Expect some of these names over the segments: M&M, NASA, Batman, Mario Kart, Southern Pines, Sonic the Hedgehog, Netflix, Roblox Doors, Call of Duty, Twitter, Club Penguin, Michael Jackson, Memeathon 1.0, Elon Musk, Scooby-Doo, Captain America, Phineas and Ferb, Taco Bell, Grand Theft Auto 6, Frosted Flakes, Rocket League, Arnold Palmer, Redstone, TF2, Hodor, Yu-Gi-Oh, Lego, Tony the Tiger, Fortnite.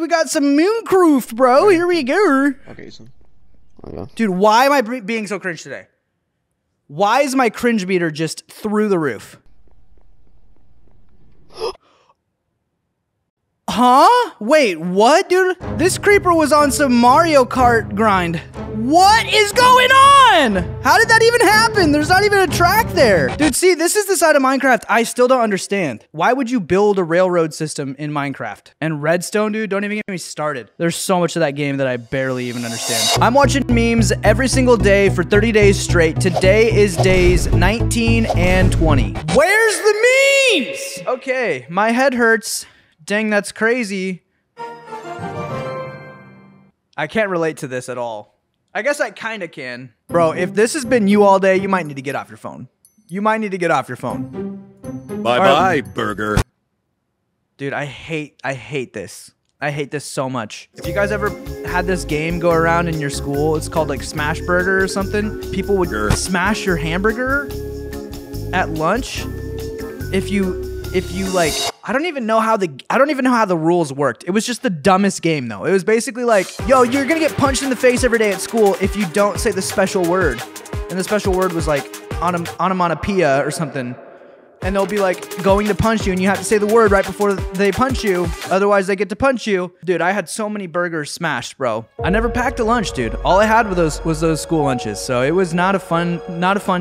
we got some Mooncroof, bro. Here we go. Okay, so. Dude, why am I being so cringe today? Why is my cringe meter just through the roof? Huh? Wait, what, dude? This creeper was on some Mario Kart grind. What is going on? How did that even happen? There's not even a track there. Dude, see, this is the side of Minecraft I still don't understand. Why would you build a railroad system in Minecraft? And Redstone, dude, don't even get me started. There's so much of that game that I barely even understand. I'm watching memes every single day for 30 days straight. Today is days 19 and 20. Where's the memes? Okay, my head hurts. Dang, that's crazy. I can't relate to this at all. I guess I kind of can. Bro, if this has been you all day, you might need to get off your phone. You might need to get off your phone. Bye-bye, burger. Dude, I hate this. I hate this so much. If you guys ever had this game go around in your school, it's called like Smash Burger or something. People would smash your hamburger at lunch if you like, I don't even know how the rules worked. It was just the dumbest game though. It was basically like, yo, you're gonna get punched in the face every day at school if you don't say the special word. And the special word was like onomatopoeia or something. And they'll be like going to punch you and you have to say the word right before they punch you. Otherwise they get to punch you. Dude, I had so many burgers smashed, bro. I never packed a lunch, dude. All I had was those school lunches. So it was not a fun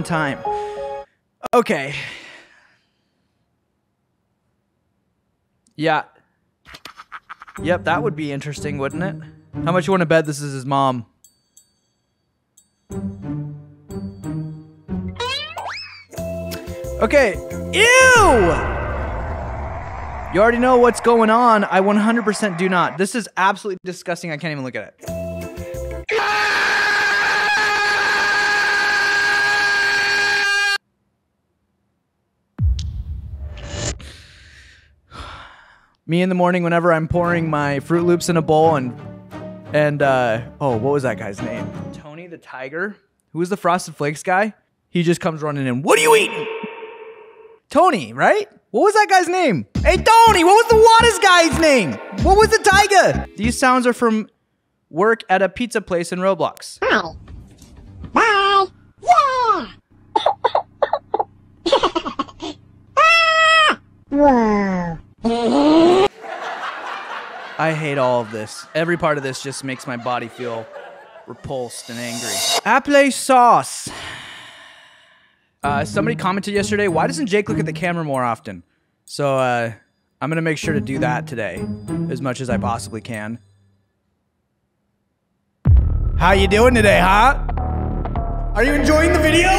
time. Okay. Yeah. Yep, that would be interesting, wouldn't it? How much you want to bet this is his mom? Okay. Ew! You already know what's going on. I 100% do not. This is absolutely disgusting. I can't even look at it. Me in the morning whenever I'm pouring my Fruit Loops in a bowl and what was that guy's name? Tony the Tiger? Who was the Frosted Flakes guy? He just comes running in. What are you eating? Tony, right? What was that guy's name? Hey, Tony, what was the Waters guy's name? What was the tiger? These sounds are from work at a pizza place in Roblox. Ow. Bye. Yeah. Ah. Wow. I hate all of this. Every part of this just makes my body feel repulsed and angry. Applesauce. Somebody commented yesterday, why doesn't Jake look at the camera more often? So I'm gonna make sure to do that today as much as I possibly can. How you doing today, huh? Are you enjoying the video?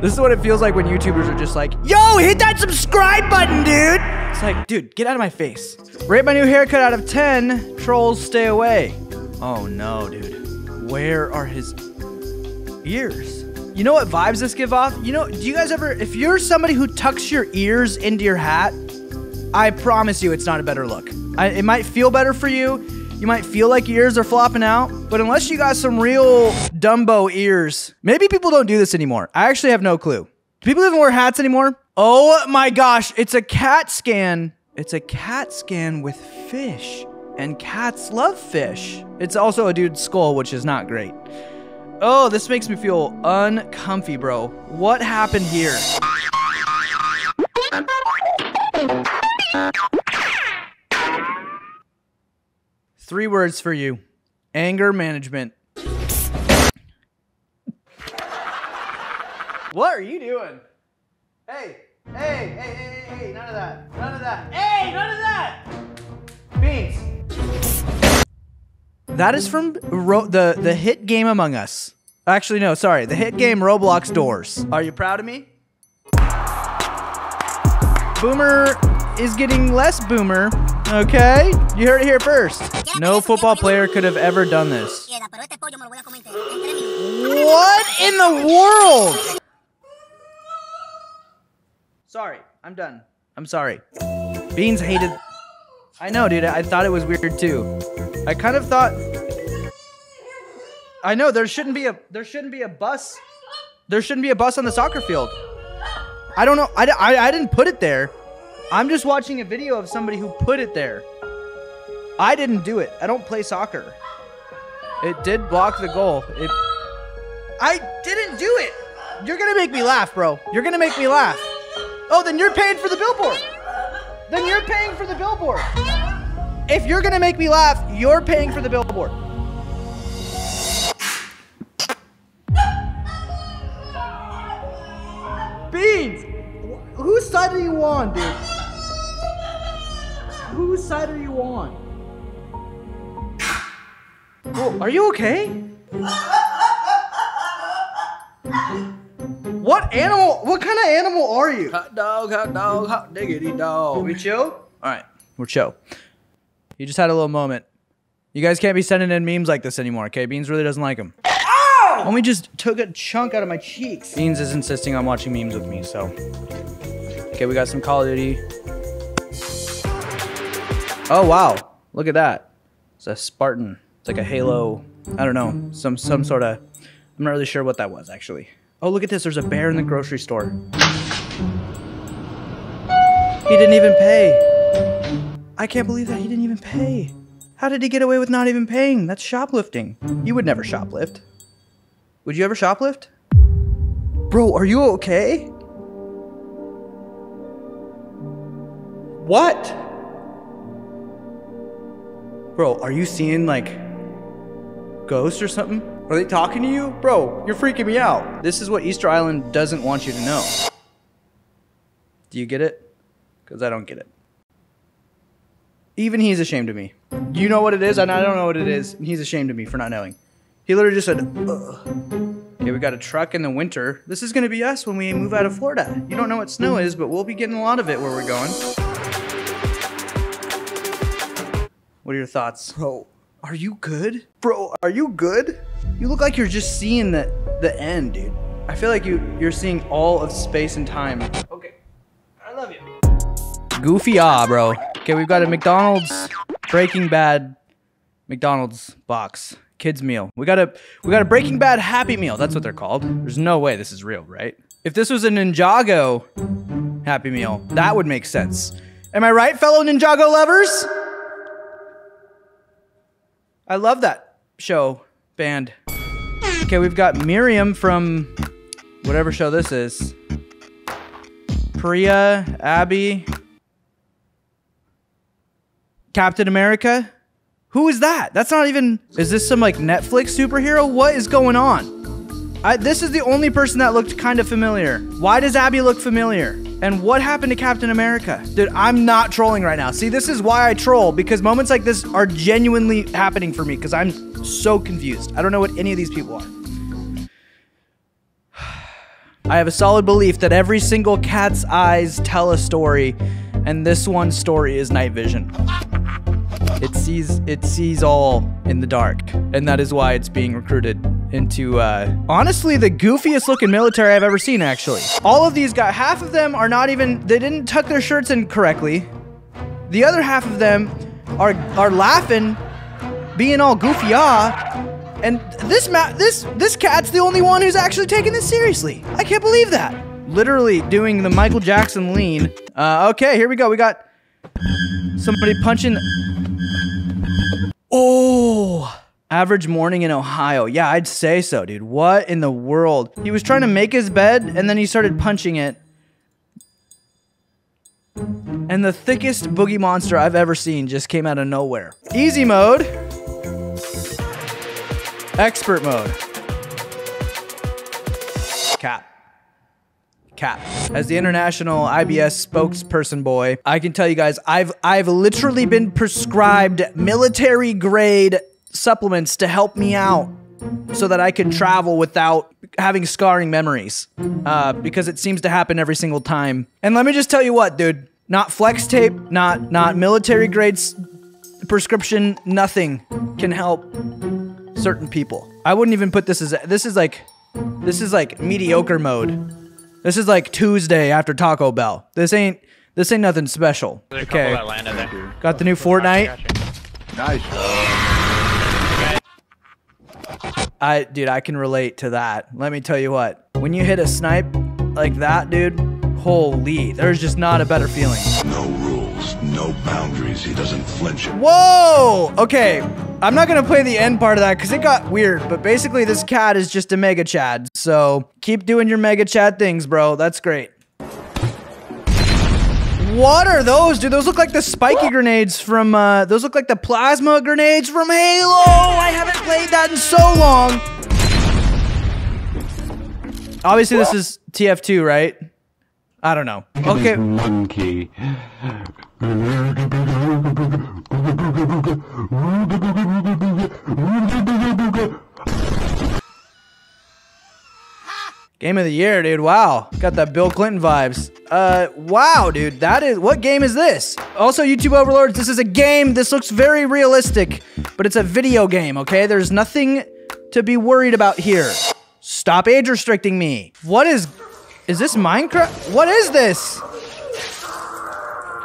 This is what it feels like when YouTubers are just like, yo, hit that subscribe button, dude. It's like, dude, get out of my face. Rate my new haircut out of 10. Trolls, stay away. Oh no, dude. Where are his ears? You know what vibes this give off? You know, do you guys ever, if you're somebody who tucks your ears into your hat, I promise you it's not a better look. It might feel better for you. You might feel like your ears are flopping out, but unless you got some real Dumbo ears, maybe people don't do this anymore. I actually have no clue. Do people even wear hats anymore? Oh my gosh, it's a CAT scan. It's a CAT scan with fish, and cats love fish. It's also a dude's skull, which is not great. Oh, this makes me feel uncomfy, bro. What happened here? Three words for you. Anger management. What are you doing? Hey, hey, hey, hey, hey, hey, none of that. None of that. Hey, none of that! Beans. That is from the hit game Among Us. Actually, no, sorry. The hit game Roblox Doors. Are you proud of me? Boomer is getting less boomer. Okay, you heard it here first. No football player could have ever done this. What in the world? Sorry, I'm done. I'm sorry. Beans hated... I know, dude, I thought it was weird too. I kind of thought... I know, there shouldn't be a bus. There shouldn't be a bus on the soccer field. I don't know, I didn't put it there. I'm just watching a video of somebody who put it there. I didn't do it. I don't play soccer. It did block the goal. I didn't do it. You're gonna make me laugh, bro. You're gonna make me laugh. Oh, then you're paying for the billboard. Then you're paying for the billboard. If you're gonna make me laugh, you're paying for the billboard. Beans! Whose side are you on, dude? Whose side are you on? Oh, are you okay? What animal? What kind of animal are you? Hot dog, hot diggity dog. We chill? Alright, we're chill. You just had a little moment. You guys can't be sending in memes like this anymore, okay? Beans really doesn't like them. Ow! Homie just took a chunk out of my cheeks. Beans is insisting on watching memes with me, so. Okay, we got some Call of Duty. Oh, wow. Look at that. It's a Spartan. It's like a Halo. I don't know. Some sort of... I'm not really sure what that was, actually. Oh, look at this. There's a bear in the grocery store. He didn't even pay. I can't believe that he didn't even pay. How did he get away with not even paying? That's shoplifting. You would never shoplift. Would you ever shoplift? Bro, are you okay? What? Bro, are you seeing, like, ghosts or something? Are they talking to you? Bro, you're freaking me out. This is what Easter Island doesn't want you to know. Do you get it? Because I don't get it. Even he's ashamed of me. You know what it is, and I don't know what it is, and he's ashamed of me for not knowing. He literally just said, ugh. Okay, we got a truck in the winter. This is gonna be us when we move out of Florida. You don't know what snow is, but we'll be getting a lot of it where we're going. What are your thoughts? Bro, are you good? Bro, are you good? You look like you're just seeing the end, dude. I feel like you're seeing all of space and time. Okay, I love you. Goofy, ah, bro. Okay, we've got a McDonald's Breaking Bad McDonald's box. Kids meal. We got a Breaking Bad Happy Meal. That's what they're called. There's no way this is real, right? If this was a Ninjago Happy Meal, that would make sense. Am I right, fellow Ninjago lovers? I love that show, band. Okay, we've got Miriam from whatever show this is. Priya, Abby, Captain America. Who is that? That's not even... Is this some, like, Netflix superhero? What is going on? This is the only person that looked kind of familiar. Why does Abby look familiar? And what happened to Captain America? Dude, I'm not trolling right now. See, this is why I troll, because moments like this are genuinely happening for me, because I'm so confused. I don't know what any of these people are. I have a solid belief that every single cat's eyes tell a story, and this one story is night vision. It sees all in the dark, and that is why it's being recruited into, honestly, the goofiest looking military I've ever seen, actually. All of these guys, half of them are not even, they didn't tuck their shirts in correctly. The other half of them are laughing, being all goofy-ah, and this cat's the only one who's actually taking this seriously. I can't believe that. Literally doing the Michael Jackson lean. Okay, here we go, we got somebody punching... Oh, average morning in Ohio. Yeah, I'd say so, dude. What in the world? He was trying to make his bed, and then he started punching it. And the thickest boogie monster I've ever seen just came out of nowhere. Easy mode. Expert mode. Cap. Cap. As the international IBS spokesperson boy, I can tell you guys, I've literally been prescribed military grade supplements to help me out so that I can travel without having scarring memories, because it seems to happen every single time. And let me just tell you what, dude, not flex tape, not military grade prescription, nothing can help certain people. I wouldn't even put this as, this is like mediocre mode. This is like Tuesday after Taco Bell. This ain't nothing special. Okay. Got the new Fortnite. Nice. Dude, I can relate to that. Let me tell you what. When you hit a snipe like that, dude, holy, there's just not a better feeling. No rules, no no boundaries. He doesn't flinch. Whoa! Okay, I'm not gonna play the end part of that because it got weird, but basically this cat is just a mega chad. So keep doing your mega chad things, bro. That's great. What are those, dude? Those look like the spiky grenades from, those look like the plasma grenades from Halo. I haven't played that in so long. Obviously, this is TF2, right? I don't know. Okay. Monkey. Game of the year, dude. Wow. Got that Bill Clinton vibes. Wow, dude. That is... What game is this? Also, YouTube overlords, this is a game. This looks very realistic, but it's a video game, okay? There's nothing to be worried about here. Stop age restricting me. What is... Is this Minecraft? What is this?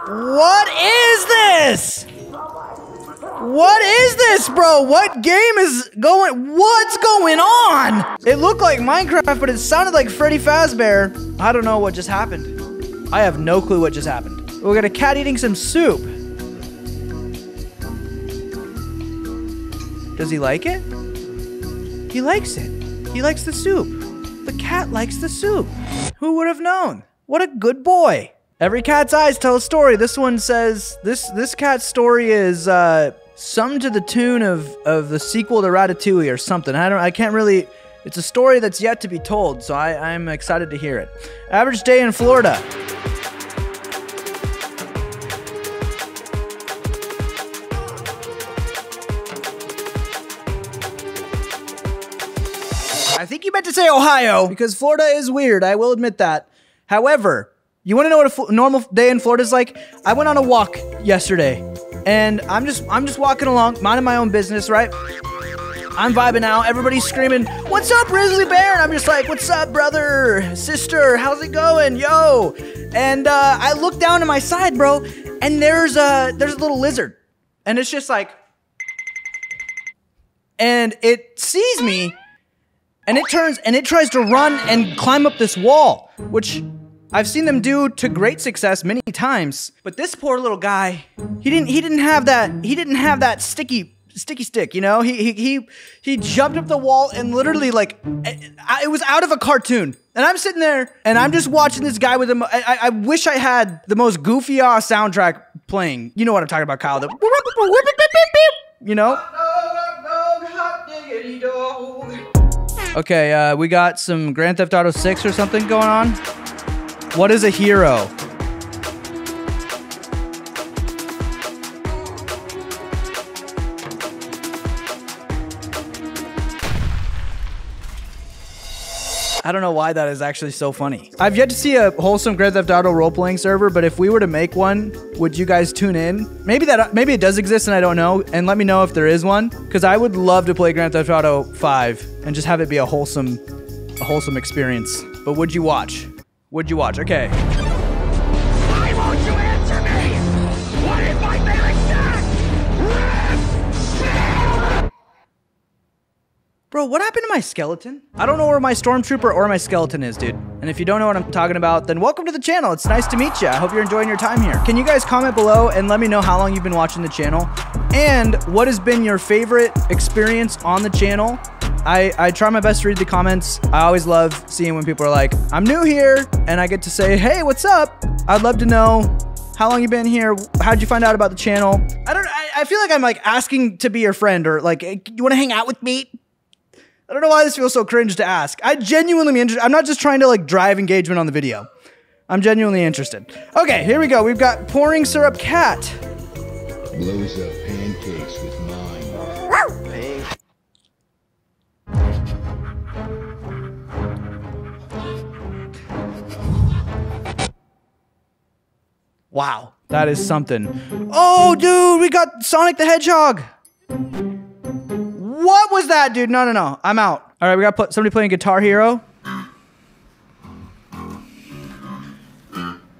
What is this? What is this, bro? What game is going... What's going on? It looked like Minecraft, but it sounded like Freddy Fazbear. I don't know what just happened. I have no clue what just happened. We got a cat eating some soup. Does he like it? He likes it. He likes the soup. The cat likes the soup. Who would have known? What a good boy. Every cat's eyes tell a story. This one says, this cat's story is some to the tune of the sequel to Ratatouille or something. I can't really, it's a story that's yet to be told, so I'm excited to hear it. Average day in Florida. I think you meant to say Ohio, because Florida is weird. I will admit that. However, you want to know what a normal day in Florida is like? I went on a walk yesterday, and I'm just walking along, minding my own business, right? I'm vibing out. Everybody's screaming, "What's up, Grizzly Bear?" And I'm just like, "What's up, brother, sister? How's it going, yo?" And I look down to my side, bro, and there's a little lizard, and it's just like, and it sees me. And it turns and it tries to run and climb up this wall, which I've seen them do to great success many times. But this poor little guy, he didn't have that sticky stick, you know? He jumped up the wall and literally like, it was out of a cartoon. And I'm sitting there and I'm just watching this guy with him. I wish I had the most goofy aw soundtrack playing. You know what I'm talking about, Kyle. You know? Okay, we got some Grand Theft Auto 6 or something going on. What is a hero? I don't know why that is actually so funny. I've yet to see a wholesome Grand Theft Auto role-playing server, but if we were to make one, would you guys tune in? Maybe it does exist and I don't know, and let me know if there is one, because I would love to play Grand Theft Auto 5 and just have it be a wholesome experience. But would you watch? Would you watch? Okay. Why won't you answer me? What is my Bro, what happened to my skeleton? I don't know where my stormtrooper or my skeleton is, dude. And if you don't know what I'm talking about, then welcome to the channel. It's nice to meet you. I hope you're enjoying your time here. Can you guys comment below and let me know how long you've been watching the channel? And what has been your favorite experience on the channel? I try my best to read the comments. I always love seeing when people are like, I'm new here, and I get to say, hey, what's up? I'd love to know how long you been here. How'd you find out about the channel? I feel like I'm like asking to be your friend or like, hey, you wanna hang out with me? I don't know why this feels so cringe to ask. I genuinely am. I'm not just trying to like drive engagement on the video. I'm genuinely interested. Okay, here we go. We've got pouring syrup cat. Blows up pancakes with mine. Wow, that is something. Oh, dude, we got Sonic the Hedgehog. What was that, dude? No, no, no. I'm out. All right, we got somebody playing Guitar Hero.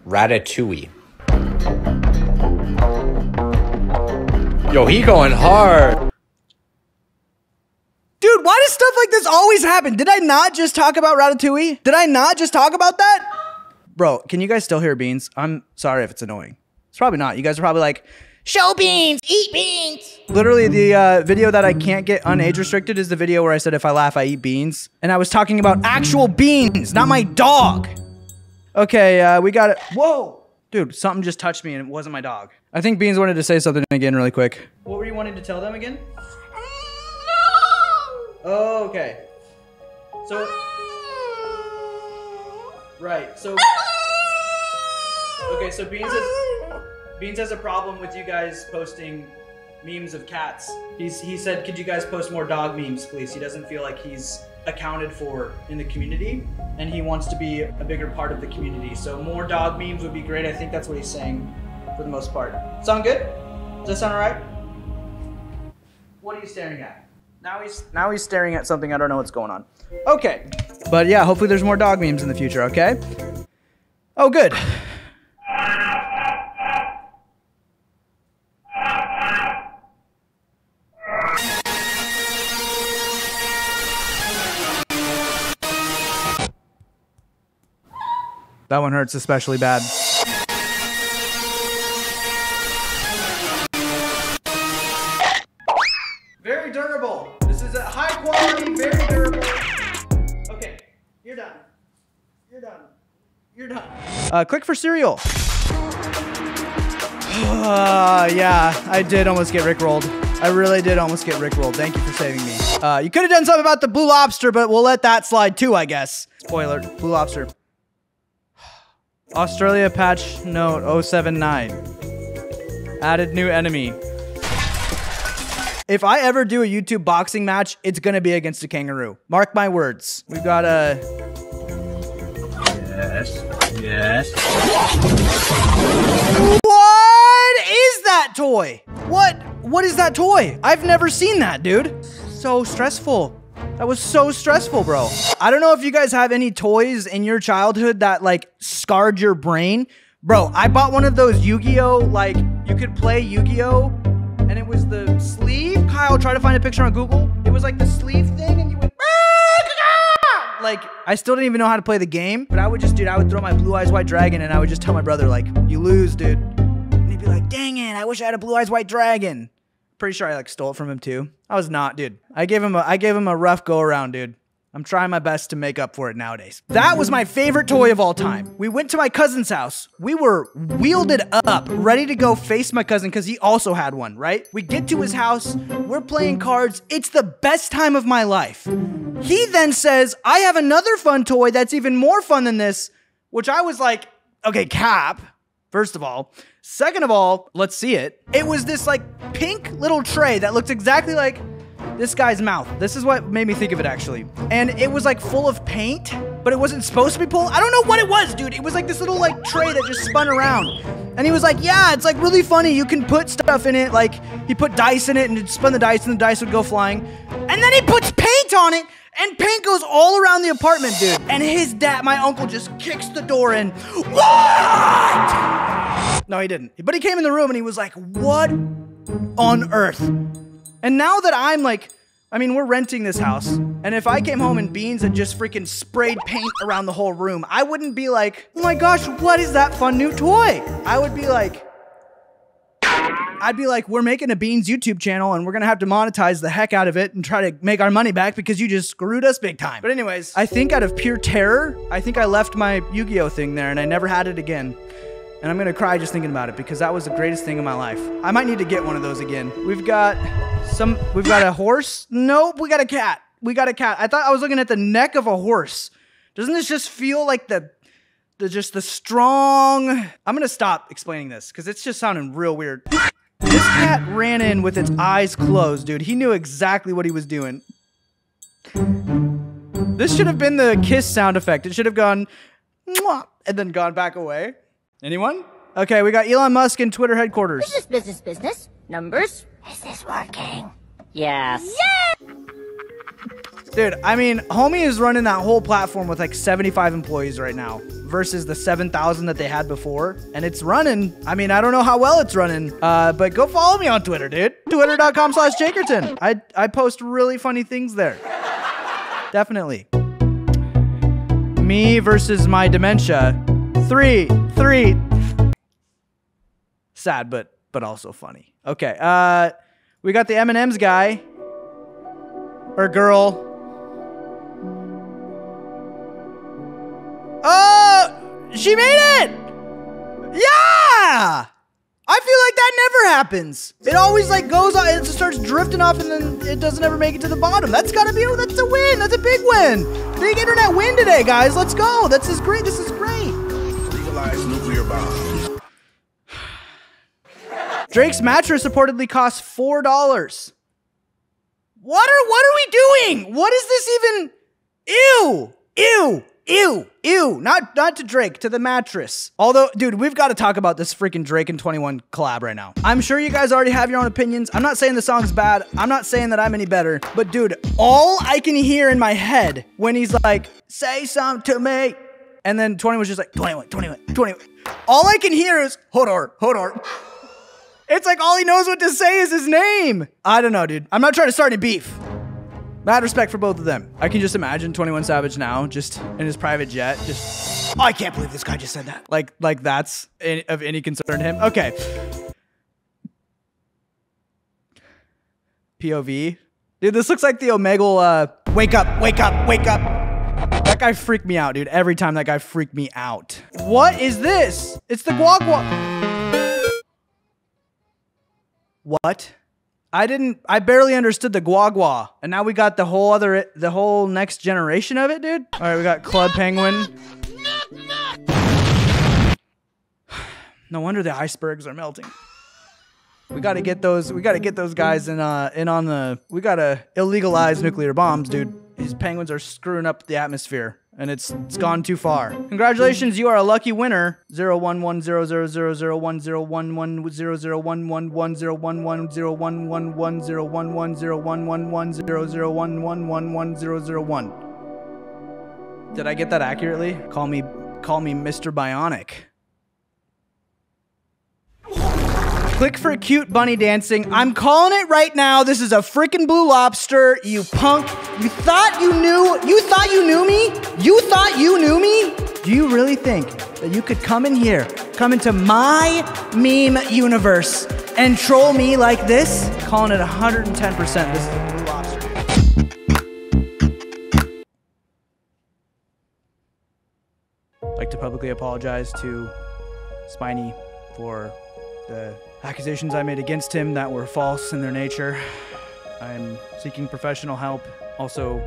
Ratatouille. Yo, he going hard. Dude, why does stuff like this always happen? Did I not just talk about Ratatouille? Did I not just talk about that? Bro, can you guys still hear beans? I'm sorry if it's annoying. It's probably not. You guys are probably like, show beans, eat beans. Literally the video that I can't get unage restricted is the video where I said, if I laugh, I eat beans. And I was talking about actual beans, not my dog. Okay, we got it. Whoa, dude, something just touched me and it wasn't my dog. I think Beans wanted to say something again really quick. What were you wanting to tell them again? No. Oh, okay. So, right, so, okay, so Beans is, Beans has a problem with you guys posting memes of cats. He said, could you guys post more dog memes, please? He doesn't feel like he's accounted for in the community, and he wants to be a bigger part of the community. So more dog memes would be great. I think that's what he's saying for the most part. Sound good? Does that sound all right? What are you staring at? Now he's staring at something. I don't know what's going on. Okay. But yeah, hopefully there's more dog memes in the future, okay? Oh, good. That one hurts especially bad. Very durable. This is a high quality, very durable. Okay, you're done. You're done. You're done. Click for cereal. Yeah, I did almost get rickrolled. I really did almost get rickrolled. Thank you for saving me. You could have done something about the Blue Lobster, but we'll let that slide too, I guess. Spoiler, Blue Lobster. Australia patch note 079. Added new enemy. If I ever do a YouTube boxing match, it's gonna be against a kangaroo. Mark my words. We've got a... Yes. Yes. What is that toy? What is that toy? I've never seen that, dude. So stressful. That was so stressful, bro. I don't know if you guys have any toys in your childhood that like scarred your brain. Bro, I bought one of those Yu-Gi-Oh, like you could play Yu-Gi-Oh and it was the sleeve. Kyle, try to find a picture on Google. It was like the sleeve thing and you went, like I still didn't even know how to play the game, but I would just, dude, I would throw my Blue Eyes White Dragon and I would just tell my brother like, you lose, dude. And he'd be like, dang it, I wish I had a Blue Eyes White Dragon. Pretty sure I like stole it from him too. I was not, dude. I gave him a rough go around, dude. I'm trying my best to make up for it nowadays. That was my favorite toy of all time. We went to my cousin's house. We were wielded up, ready to go face my cousin because he also had one, right? We get to his house, we're playing cards. It's the best time of my life. He then says, I have another fun toy that's even more fun than this, which I was like, okay, cap, first of all. Second of all, let's see it. It was this like pink little tray that looked exactly like this guy's mouth. This is what made me think of it actually. And it was like full of paint, but it wasn't supposed to be pulled. I don't know what it was, dude. It was like this little like tray that just spun around. And he was like, yeah, it's like really funny. You can put stuff in it. Like he put dice in it and it spun the dice and the dice would go flying. And then he puts paint on it. And paint goes all around the apartment, dude. And his dad, my uncle, just kicks the door in. What? No, he didn't. But he came in the room and he was like, what on earth? And now that I'm like, I mean, we're renting this house. And if I came home and Beans had just freaking sprayed paint around the whole room, I wouldn't be like, oh my gosh, what is that fun new toy? I would be like, we're making a Beans YouTube channel and we're gonna have to monetize the heck out of it and try to make our money back because you just screwed us big time. But anyways, I think out of pure terror, I think I left my Yu-Gi-Oh thing there and I never had it again. And I'm gonna cry just thinking about it because that was the greatest thing in my life. I might need to get one of those again. We've got a horse. Nope, we got a cat. We got a cat. I thought I was looking at the neck of a horse. Doesn't this just feel like the strong, I'm gonna stop explaining this because it's just sounding real weird. This cat ran in with its eyes closed, dude. He knew exactly what he was doing. This should have been the kiss sound effect. It should have gone, mwah, and then gone back away. Anyone? Okay, we got Elon Musk in Twitter headquarters. Business. Numbers. Is this working? Yes. Yeah! Dude, I mean, homie is running that whole platform with like 75 employees right now versus the 7,000 that they had before. And it's running. I mean, I don't know how well it's running, but go follow me on Twitter, dude. Twitter.com/Jakerton. I post really funny things there. Definitely. Me versus my dementia. Three. sad, but also funny. Okay, we got the M&M's guy. Or girl. Oh! She made it! Yeah! I feel like that never happens. It always like goes on, it just starts drifting off and then it doesn't ever make it to the bottom. That's gotta be, oh, that's a win. That's a big win. Big internet win today, guys. Let's go. This is great. This is great. Legalize nuclear bombs. Drake's mattress reportedly costs $4. What are we doing? What is this even? Ew, ew. Ew, ew, not to Drake, to the mattress. Although, dude, we've got to talk about this freaking Drake and 21 collab right now. I'm sure you guys already have your own opinions. I'm not saying the song's bad. I'm not saying that I'm any better. But dude, all I can hear in my head when he's like, say something to me. And then 20 was just like, 21, 21, 21. All I can hear is, Hodor, Hodor. It's like all he knows what to say is his name. I don't know, dude. I'm not trying to start any beef. Mad respect for both of them. I can just imagine 21 Savage now, just in his private jet, just, oh, I can't believe this guy just said that. Like that's of any concern to him. Okay. POV. Dude, this looks like the Omegle, wake up, wake up, wake up. That guy freaked me out, dude. Every time that guy freaked me out. What is this? It's the guagua. What? I barely understood the guagua, and now we got the whole next generation of it, dude. All right, we got Club Penguin. No wonder the icebergs are melting. We gotta get those guys in on the, we gotta illegalize nuclear bombs, dude. These penguins are screwing up the atmosphere, and it's gone too far. Congratulations, you are a lucky winner. 0110000010110111011101110111011101110111011. Did I get that accurately? Call me Mr. Bionic. Click for cute bunny dancing. I'm calling it right now. This is a freaking Blue Lobster, you punk. You thought you knew me? You thought you knew me? Do you really think that you could come in here, come into my meme universe and troll me like this? I'm calling it 110%. This is a Blue Lobster. I'd like to publicly apologize to Spiny for the accusations I made against him that were false in their nature. I'm seeking professional help. Also,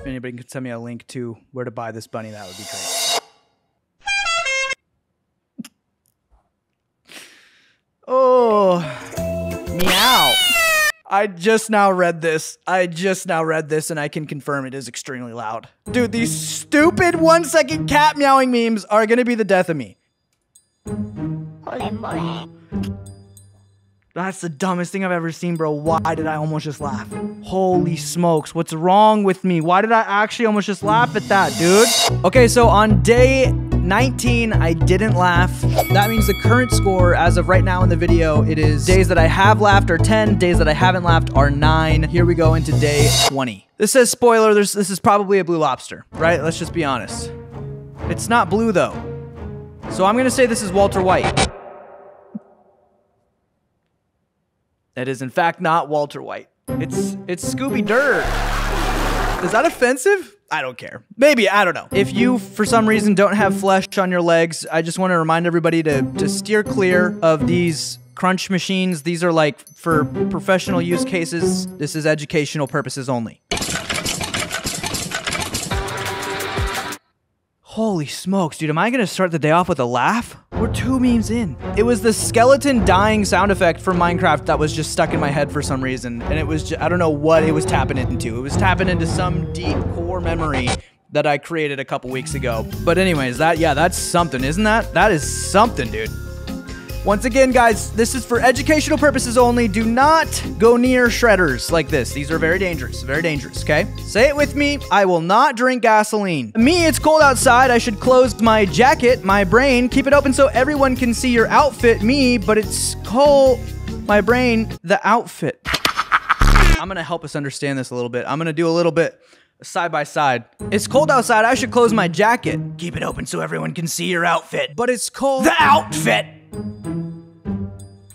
if anybody can send me a link to where to buy this bunny, that would be great. Oh, meow. I just now read this and I can confirm it is extremely loud. Dude, these stupid 1 second cat meowing memes are gonna be the death of me. Holy moly. That's the dumbest thing I've ever seen, bro. Why did I almost just laugh? Holy smokes, what's wrong with me? Why did I actually almost just laugh at that, dude? Okay, so on day 19, I didn't laugh. That means the current score as of right now in the video, it is days that I have laughed are 10, days that I haven't laughed are 9. Here we go into day 20. This says spoiler, this is probably a Blue Lobster, right? Let's just be honest. It's not blue though. So I'm gonna say this is Walter White. That is, in fact, not Walter White. It's Scooby-Dirt. Is that offensive? I don't care. Maybe, I don't know. If you, for some reason, don't have flesh on your legs, I just want to remind everybody to steer clear of these crunch machines. These are, like, for professional use cases. This is educational purposes only. Holy smokes, dude, am I gonna start the day off with a laugh? We're 2 memes in. It was the skeleton dying sound effect from Minecraft that was just stuck in my head for some reason. And it was just, I don't know what it was tapping into. It was tapping into some deep core memory that I created a couple weeks ago. But anyways, that's something, isn't that? That is something, dude. Once again, guys, this is for educational purposes only. Do not go near shredders like this. These are very dangerous, okay? Say it with me. I will not drink gasoline. Me, it's cold outside. I should close my jacket, my brain, keep it open so everyone can see your outfit. Me, but it's cold. My brain, the outfit. I'm gonna help us understand this a little bit. I'm gonna do a little bit side by side. It's cold outside. I should close my jacket. Keep it open so everyone can see your outfit. But it's cold. The outfit.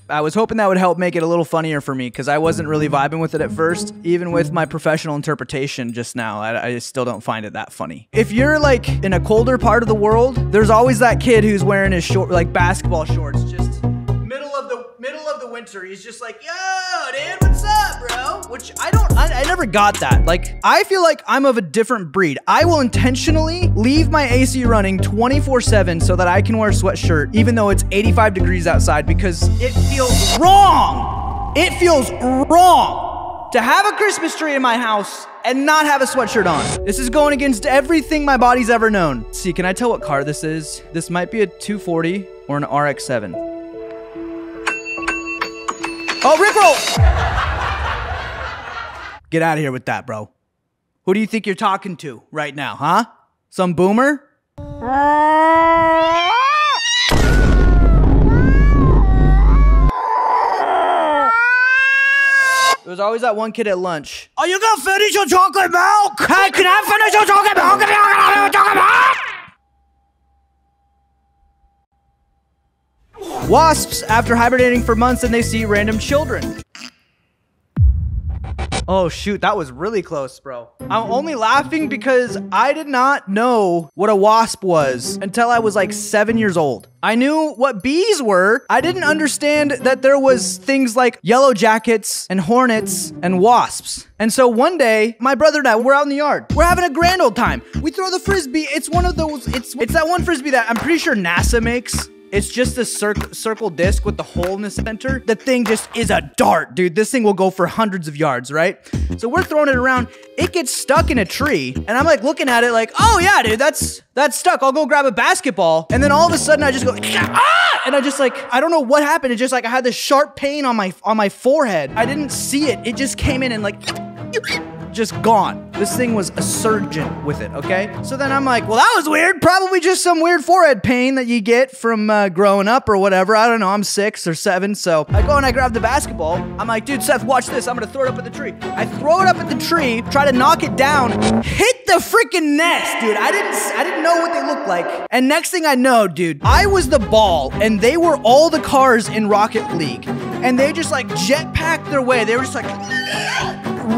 I was hoping that would help make it a little funnier for me because I wasn't really vibing with it at first. Even with my professional interpretation just now, I still don't find it that funny. If you're like in a colder part of the world, there's always that kid who's wearing his short, like basketball shorts, just middle of the winter. He's just like, yo, dude, what's up, bro? Which I never got that. Like, I feel like I'm of a different breed. I will intentionally leave my AC running 24/7 so that I can wear a sweatshirt, even though it's 85 degrees outside, because it feels wrong. It feels wrong to have a Christmas tree in my house and not have a sweatshirt on. This is going against everything my body's ever known. See, can I tell what car this is? This might be a 240 or an RX-7. Oh, Rickroll! Get out of here with that, bro. Who do you think you're talking to right now, huh? Some boomer? There's always that one kid at lunch. Are you gonna finish your chocolate milk? Hey, can I finish your chocolate milk? Can I finish your chocolate milk? Wasps, after hibernating for months, and they see random children. Oh shoot, that was really close, bro. I'm only laughing because I did not know what a wasp was until I was like 7 years old. I knew what bees were. I didn't understand that there was things like yellow jackets and hornets and wasps. And so one day, my brother and I, we're out in the yard. We're having a grand old time. We throw the Frisbee. It's one of those, it's that one Frisbee that I'm pretty sure NASA makes. It's just this circle disc with the hole in the center. The thing just is a dart, dude. This thing will go for hundreds of yards, right? So we're throwing it around. It gets stuck in a tree. And I'm like looking at it like, oh yeah, dude, that's stuck. I'll go grab a basketball. And then all of a sudden I just go, ah! And I just like, I don't know what happened. It just like, I had this sharp pain on my forehead. I didn't see it. It just came in and like, just gone. This thing was a surgeon with it, okay? So then I'm like, well, that was weird. Probably just some weird forehead pain that you get from growing up or whatever. I don't know, I'm 6 or 7. So I go and I grab the basketball. I'm like, dude, Seth, watch this. I'm gonna throw it up at the tree. I throw it up at the tree, try to knock it down, hit the freaking nest, dude. I didn't know what they looked like. And next thing I know, dude, I was the ball and they were all the cars in Rocket League. And they just like jetpacked their way. They were just like,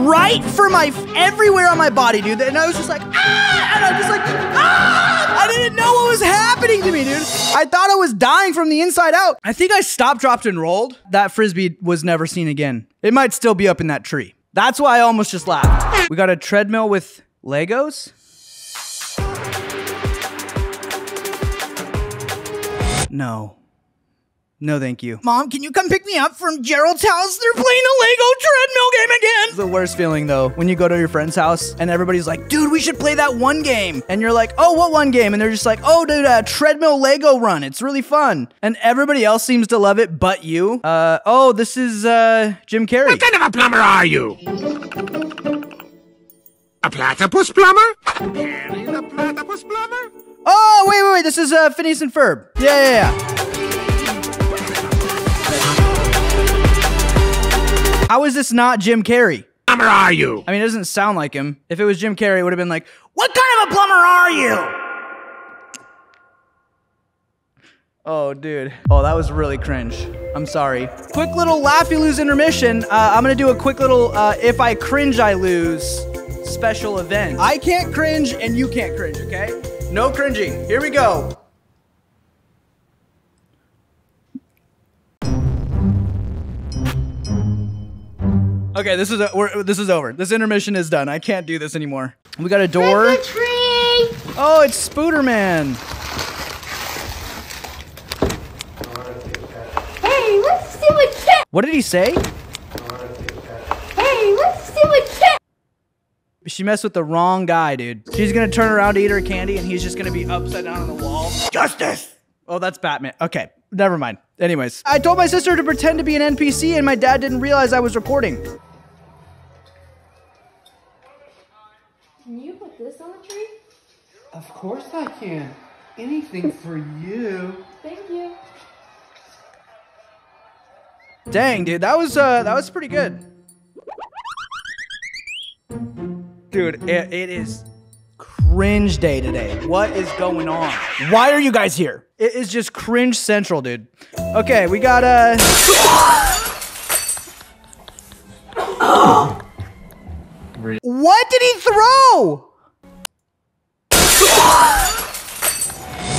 right for everywhere on my body, dude. And I was just like, ah! And I'm just like, ah! I didn't know what was happening to me, dude. I thought I was dying from the inside out. I think I stopped, dropped, and rolled. That Frisbee was never seen again. It might still be up in that tree. That's why I almost just laughed. We got a treadmill with Legos. No. No, thank you. Mom, can you come pick me up from Gerald's house? They're playing the Lego treadmill game again. It's the worst feeling, though, when you go to your friend's house and everybody's like, dude, we should play that one game. And you're like, oh, what one game? And they're just like, oh, dude, treadmill Lego run. It's really fun. And everybody else seems to love it but you. Oh, this is Jim Carrey. What kind of a plumber are you? A platypus plumber? Harry the platypus plumber? Oh, wait. This is Phineas and Ferb. Yeah. How is this not Jim Carrey? Plumber are you? I mean, it doesn't sound like him. If it was Jim Carrey, it would have been like, what kind of a plumber are you? Oh, dude. Oh, that was really cringe. I'm sorry. Quick little laughy lose intermission. I'm gonna do a quick little, if I cringe, I lose special event. I can't cringe and you can't cringe, okay? No cringing. Here we go. Okay, this is over. This intermission is done. I can't do this anymore. We got a door. Oh, it's Spooderman. Hey, let's do a cat. What did he say? Hey, let's do a cat. She messed with the wrong guy, dude. She's gonna turn around to eat her candy, and he's just gonna be upside down on the wall. Justice. Oh, that's Batman. Okay, never mind. Anyways, I told my sister to pretend to be an NPC, and my dad didn't realize I was recording. Can you put this on the tree? Of course I can. Anything for you. Thank you. Dang, dude, that was pretty good. Dude, it is cringe day today. What is going on? Why are you guys here? It is just cringe central, dude. Okay, we got a... What did he throw?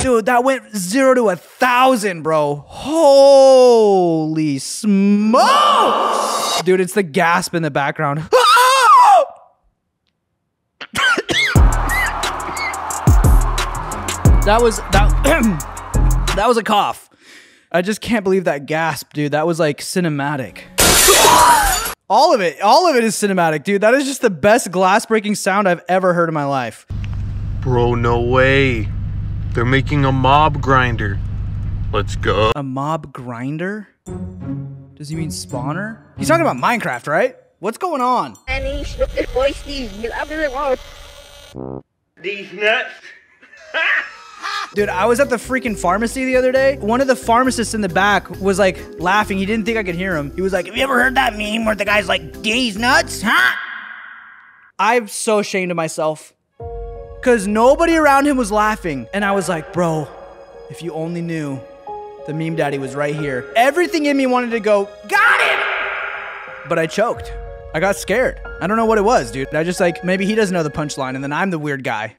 Dude, that went 0 to 1,000, bro. Holy smokes! Dude, it's the gasp in the background. That was a cough. I just can't believe that gasp, dude. That was like cinematic. All of it is cinematic, dude. That is just the best glass breaking sound I've ever heard in my life. Bro, no way. They're making a mob grinder. Let's go. A mob grinder? Does he mean spawner? He's talking about Minecraft, right? What's going on? These nuts. Dude, I was at the freaking pharmacy the other day. One of the pharmacists in the back was like laughing. He didn't think I could hear him. He was like, have you ever heard that meme where the guy's like, these nuts, huh? I'm so ashamed of myself because nobody around him was laughing. And I was like, bro, if you only knew the meme daddy was right here. Everything in me wanted to go, got him! But I choked. I got scared. I don't know what it was, dude. I just like, maybe he doesn't know the punchline and then I'm the weird guy.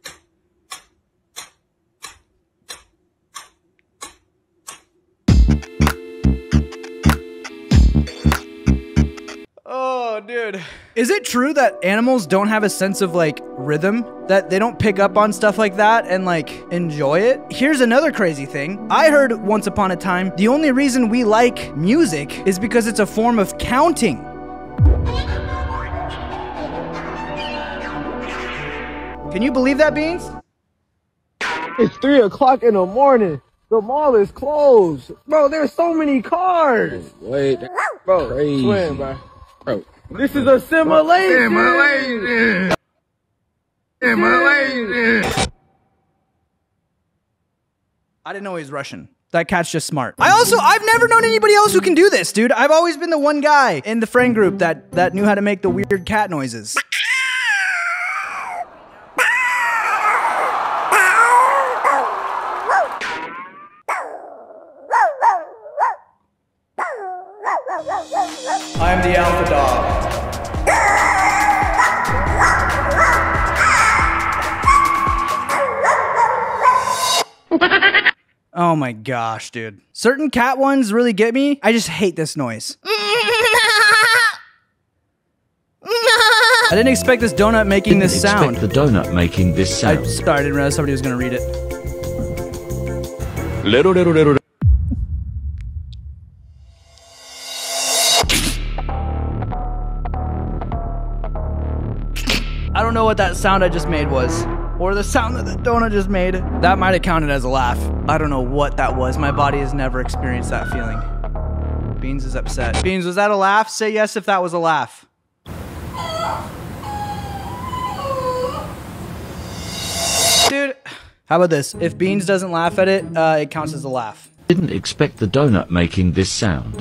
Dude, is it true that animals don't have a sense of like rhythm? That they don't pick up on stuff like that and like enjoy it? Here's another crazy thing. I heard once upon a time, the only reason we like music is because it's a form of counting. Can you believe that, Beans? It's 3 o'clock in the morning. The mall is closed. Bro, there's so many cars. Wait, bro, crazy. Swim, bro. Bro. This is a simulation! Simulation! Simulation! I didn't know he was Russian. That cat's just smart. I've never known anybody else who can do this, dude. I've always been the one guy in the friend group that knew how to make the weird cat noises. I'm the alpha dog. Oh my gosh, dude. Certain cat ones really get me. I just hate this noise. I didn't expect this donut making this sound. I'm sorry, I didn't realize somebody was gonna read it. I don't know what that sound I just made was, or the sound that the donut just made. That might have counted as a laugh. I don't know what that was. My body has never experienced that feeling. Beans is upset. Beans, was that a laugh? Say yes if that was a laugh. Dude, how about this? If Beans doesn't laugh at it, it counts as a laugh. Didn't expect the donut making this sound.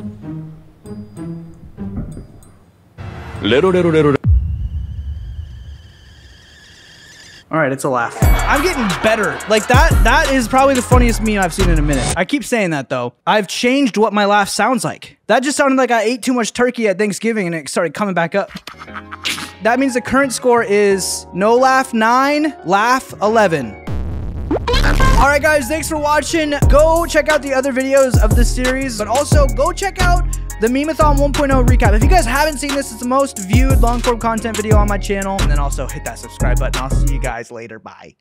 All right, it's a laugh. I'm getting better. Like that is probably the funniest meme I've seen in a minute. I keep saying that though. I've changed what my laugh sounds like. That just sounded like I ate too much turkey at Thanksgiving and it started coming back up. That means the current score is no laugh 9, laugh 11. All right, guys, thanks for watching. Go check out the other videos of this series, but also go check out the Memeathon 1.0 recap. If you guys haven't seen this, it's the most viewed long-form content video on my channel. And then also hit that subscribe button. I'll see you guys later. Bye.